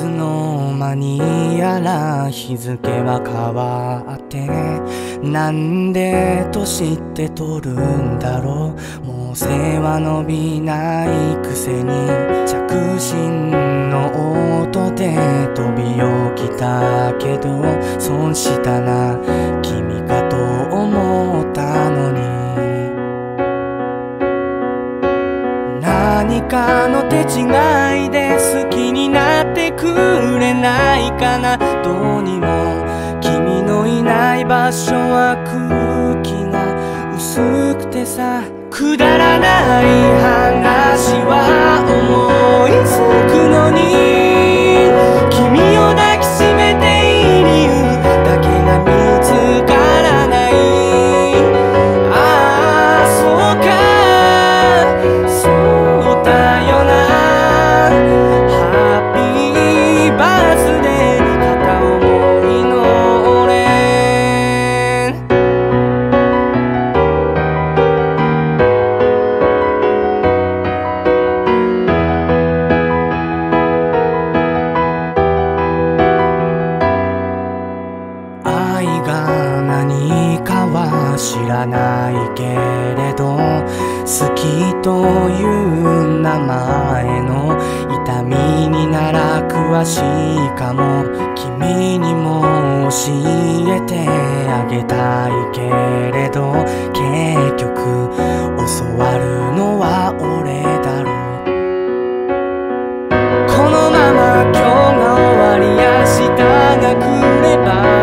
つの間にやら日付は変わって、なんで年って取るんだろう。もう背は伸びないくせに着信の音で飛び起きたけど、損したな君かと思ったのに、何かの手違いで好きになってくれないかな。どうにも君のいない場所は空気が薄くてさ、くだらない話は思いつくのに、君を抱きしめている理由だけが見つからない。ああそうか、そう知らないけれど、好きという名前の痛みになら詳しいかも。君にも教えてあげたいけれど、結局教わるのは俺だろう。このまま今日が終わり明日が来れば、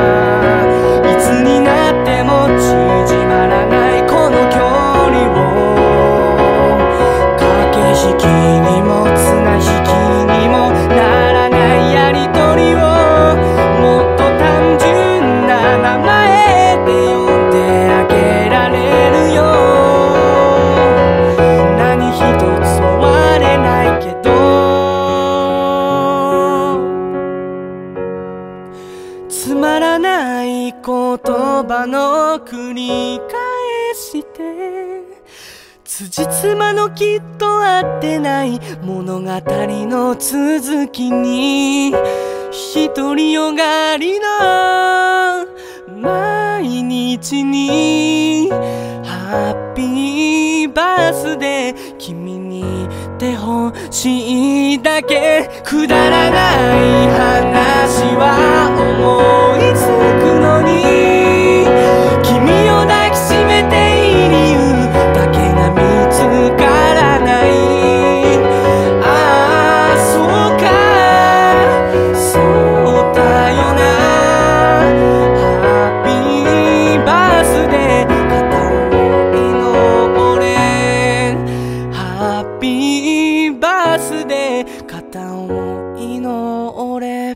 つまらない言葉の繰り返して、辻褄のきっと合ってない物語の続きに、独りよがりの毎日に、ハッピーバースデー君にいてほしいだけ。くだらない話は思いつくのに、君を抱きしめている理由だけが見つからない。ああそうか、そうだよな、ハッピーバースデー片思いの俺、ハッピーバースデー片思いの俺。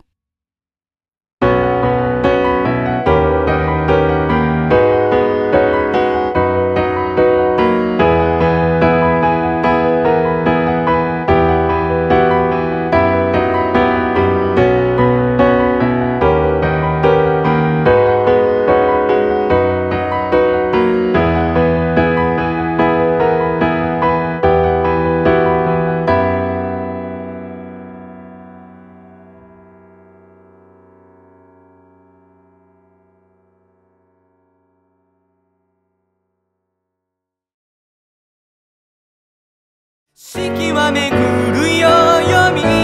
四季は巡るよ、読み